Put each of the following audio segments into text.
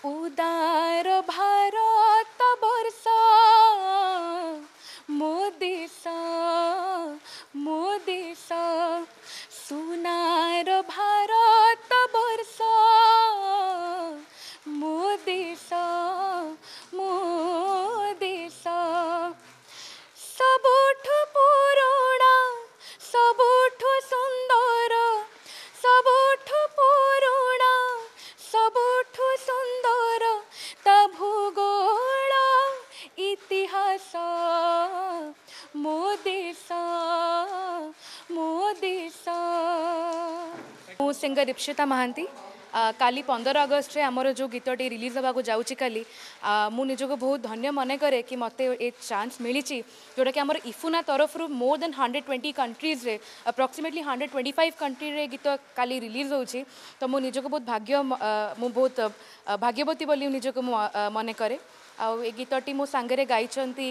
उदार भारत बरसा मोदीसा सुनार भारत बरसा मोदीसा सबूठ पुराणा सबूठ सुंदर सबूठ पुराणा सबूठ सुंदर तभूगोल इतिहास मोदीसा मो सिंगर दीप्सिता महांती काली 15 अगस्ट आमर जो गीतटी रिलीज होगा को जाऊँगी काली मुझको बहुत धन्य मन करे कि मत ए चांस मिली जोटा कि आम इफुना तरफ मोर देन 120 कंट्रीज रे अप्रॉक्सीमेटली 125 कंट्री रे गीत काली रिलीज हो तो मुझको बहुत बहुत भाग्यवती निजक मन करे। आउ ए गीतटी मो सांगरे गाइचंती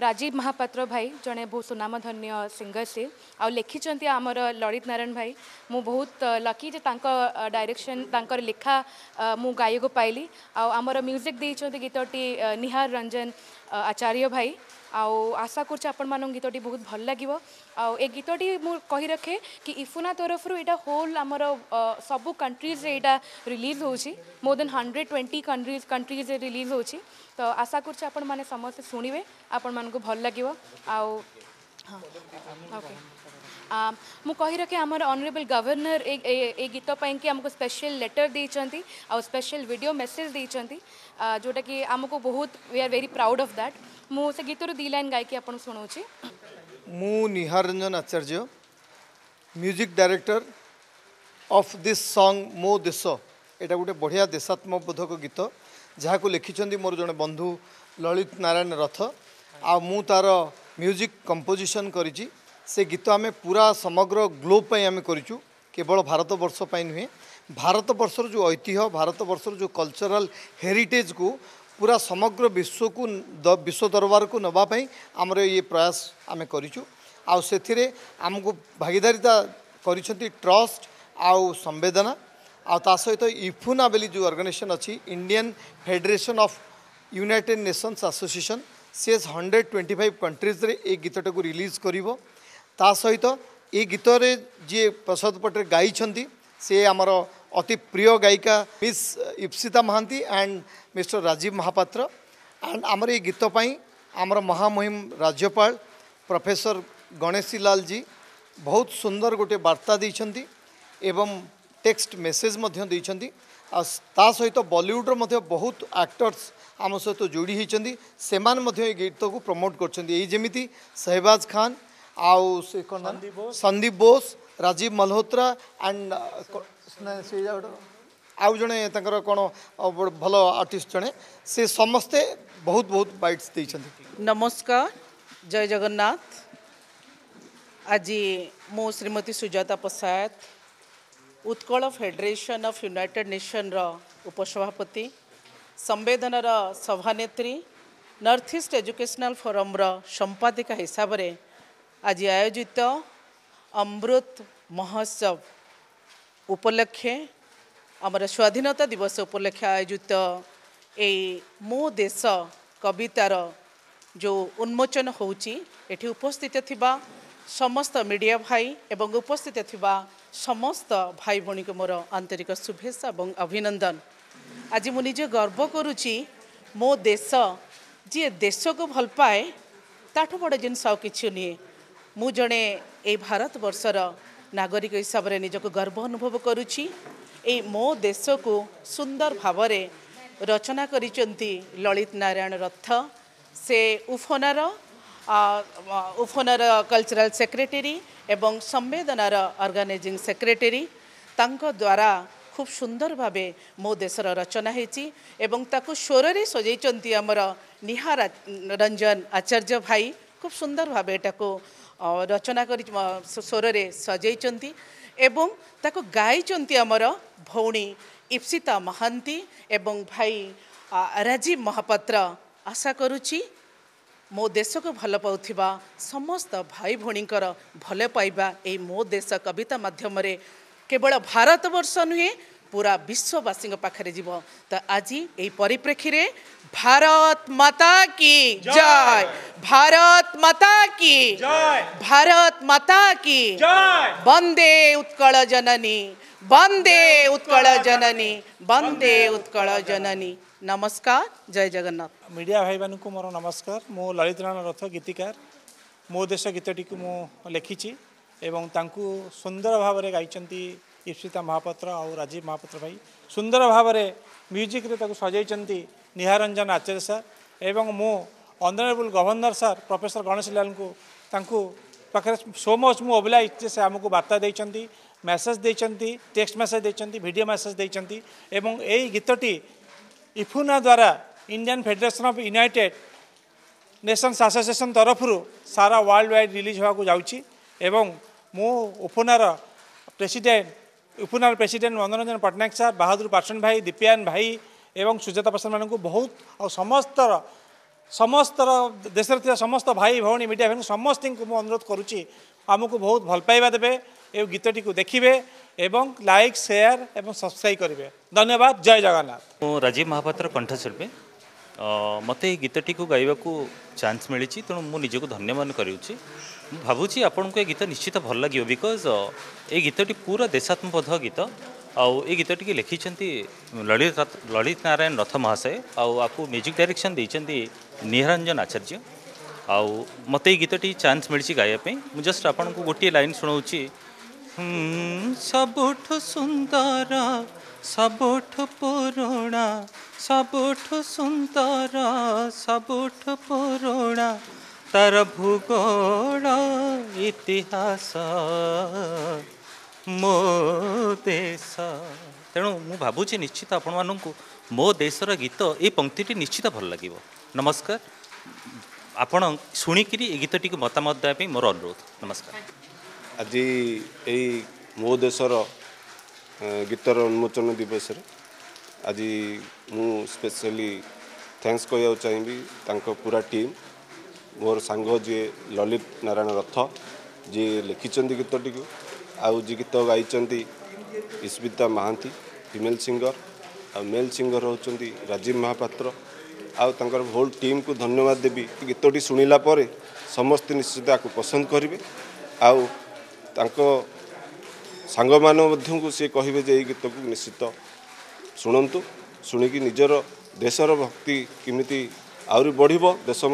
राजीव महापात्र भाई जड़े बहुत सुनामधन्य सिंगर से आउ लिखिचंती आमर ललित नारायण भाई मु बहुत लकी जे तांको डायरेक्शन तांकर लिखा मु गायको पाइली आउ आमर म्यूजिक देइचंती गीतटी निहारंजन आचार्य भाई आउ आशा करछ आपण मानन गीतटी बहुत भल लागिवो। आउ ए गीतटी मु कहि रखे कि इफुना तरफ रु एटा होल हमर सबु कंट्रीज रे एटा रिलीज होउची मोर देन 120 कंट्रीज रे रिलीज होउची तो आशा करछ आपण माने समस्त सुनिवे आपण मान को भल लागिवो। आउ हां ओके मु कहि रखे हमर ऑनरेबल गवर्नर ए गीत पई कि हमको स्पेशल लेटर दे चंती आ स्पेशल वीडियो मैसेज दे चंती जोटा कि हमको बहुत we are very proud of that. मु से गीत रो 2 लाइन गायकी आपन सुनौची। मु Niharanjan Acharya music director of this song मो देश एटा गोटे बढ़िया देशात्मक बोधक गीत जहा को लिखि चंती मोर जने बंधु ललित नारायण रथ आ मु तार म्यूजिक कंपोजिशन करिची से गीत आम पूरा समग्र ग्लोब पर आम करूँ केवल भारत वर्ष पर नुहे भारत वर्षर जो ऐतिह्य भारत वर्षर जो कल्चरल हेरिटेज को पूरा समग्र विश्व को विश्व दरबार को नवापाई आमर ये प्रयास आम करूँ आमको भागीदारिता करिसेंती ट्रस्ट आउ संवेदना आ सहित इफुना बेली जो ऑर्गेनाइजेशन अच्छी Indian federation of United Nations association से 125 कंट्रीज रे ए गीतटा को रिलीज करिवो ता सहित ये गीतर जी प्रसाद पटे गाई से आमर अति प्रिय गायिका miss Dipsita Mahanty and mister Rajiv Mahapatra and आमर ये गीतपाई आमर महामहिम राज्यपाल प्रोफेसर गणेशीलाल जी बहुत सुंदर गोटे वार्ता देइछंती एवं टेक्स्ट मेसेज मध्य देइछंती आ ता सहित बॉलीवुड मध्य बहुत एक्टर्स आम सहित जोड़ी होती से गीत को प्रमोट करमि शहबाज खान आउ से संदीप बोस राजीव मल्होत्रा एंड से आउ जड़े कौन भल आर्टिस्ट जड़े से समस्ते बहुत बहुत बाइट्स दे। नमस्कार जय जगन्नाथ। आज मो Shrimati Sujata Pasayat Utkal federation of United Nation रा उपसभापति संवेदनार सभानेत्री नॉर्थ ईस्ट एजुकेशनल फोरम रा संपादिका हिसाब से आज आयोजित अमृत महोत्सव उपलक्षे आमर स्वाधीनता दिवस उपलक्षे आयोजित मो देश कवितार जो उन्मोचन होउची एठी उपस्थित थिबा समस्त मीडिया भाई एवं उपस्थित थिबा समस्त भाई भणी को मोर आंतरिक शुभेच्छा एवं अभिनंदन। आज मु निजे गर्व करुची मो देश जी देश को भल पाए ताठो बड़ जिनस आउ किछु नहीं मु जड़े ए भारत वर्षर नागरिक हिसाब से निजक गर्व अनुभव करुची। ए मो देश को सुंदर भाव रे रचना करिचंती ललित नारायण रथ से उफोनार कल्चरल सेक्रेटरी एवं संवेदनार ऑर्गेनाइजिंग सेक्रेटरी तांको द्वारा खूब सुंदर भावे मो देशर रचना होती एवं ताको स्वरें सजाई आमर निहारंजन आचार्य भाई खूब सुंदर भावे ताको रचना कर स्वरें सजाई एवं ताको गाई आमर भौणी दीप्सिता महांती एवं भाई राजीव महापात्र। आशा करुची मो देश को भल पाउथिबा समस्त भाई भौणींकर भल पाइबा ए मो देश कविता माध्यम रे केवल भारत वर्ष नुहे पूरा विश्ववासी पाखे जीव। तो आज यही परिप्रेक्षी रे भारत माता की जय, भारत माता की जय, भारत माता की जय। वंदे उत्कल जननी, वंदे उत्कल जननी, वंदे उत्कल जननी। नमस्कार, जय जगन्नाथ। मीडिया भाई मानू मोर नमस्कार। मो ललित नारायण रथ गीतिकार, मो देश गीतटी को मु लिखी एवं तांकु सुंदर भाव में गाइचंती दीपसीता महापात्र और राजीव महापात्र भाई। सुंदर भाव में म्यूजिक रे ताकु सजाइचंती निहारंजन आचार्य सर एवं मो honourable governor sir professor Ganeshlal को तांकु पाखे सो मच मु ओब्लाइज से आमको वार्ता देइचंती, मैसेज देइचंती, टेक्स्ट मैसेज देइचंती, वीडियो मैसेज देइचंती एवं एई गीतटी इफुना द्वारा Indian federation of United Nations association तरफ सारा वर्ल्ड वाइड रिलीज होगा को जाउची। एवं मो उफुनार प्रेसिडेंट मनोरंजन पट्टनायक सर, बहादुर पाटन भाई, दीप्यान भाई एवं सुजाता पासयत मानू बहुत और समस्त देश समस्त भाई भाई मीडिया भाई समस्त को मु अनुरोध करुच्ची आमको बहुत भल पाइबा देवे, ये गीतटी को देखिए एवं लाइक शेयर एवं सब्सक्राइब करेंगे। धन्यवाद, जय जगन्नाथ। मु राजीव महापात्र कंठशिल्पी, मत ये गीतटी को गाइबा को चान्स मिली तेणु मु निजक धन्यवाद करुच्ची। भावुची आपण को गीत निश्चित भल लगे बिकज ये गीतटी पूरा देशात्मबोध गीत। आउ ये गीतटी की लिखी ललित नारायण रथ महाशय, आपको म्यूजिक डायरेक्शन देइचंती निहारंजन आचार्य। आउ मत ये गीतटी चान्स मिली गाइबापी, मुझे जस्ट आपन को गोटे लाइन सुनाऊँगी। सबुठ सुंदर सबुठ पुराणा, सबुठ सुंदर सबुठ पुराणा, तार भूगोल इतिहास मो देश। तेणु मु भावुची निश्चित आपण मानक मो देशर गीत ए पंक्तिटी निश्चित भल लगे। नमस्कार, आपण शुणिकी ए गीतटी को मतामत देवाई मोर अनुरोध। नमस्कार। आज यही मो देशर गीतर उन्मोचन दिवस आज मु स्पेशली थैंक्स कहवाक चाहिए तांको पूरा टीम, मोर सांग जी ललित नारायण रथ जी लिखिं गीतटी को, आउ जी गीत गाइंट दीपसीता महांती फीमेल सिंगर, आ मेल सिंगर हों राजीव महापात्र, आउ होल टीम को धन्यवाद देवी। गीतटी शुणिला समस्ते निश्चित आपको पसंद करेंगे, आंग मान सी कहे ये गीत को निश्चित शुणु, शुणिकी निजर देशर भक्ति किमिति आहुरी बढ़ देश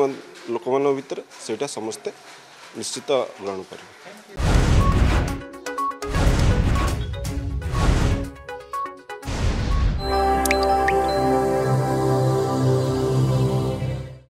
लोक मान भीतर सेटा समस्ते निश्चित ग्रहण करेंगे।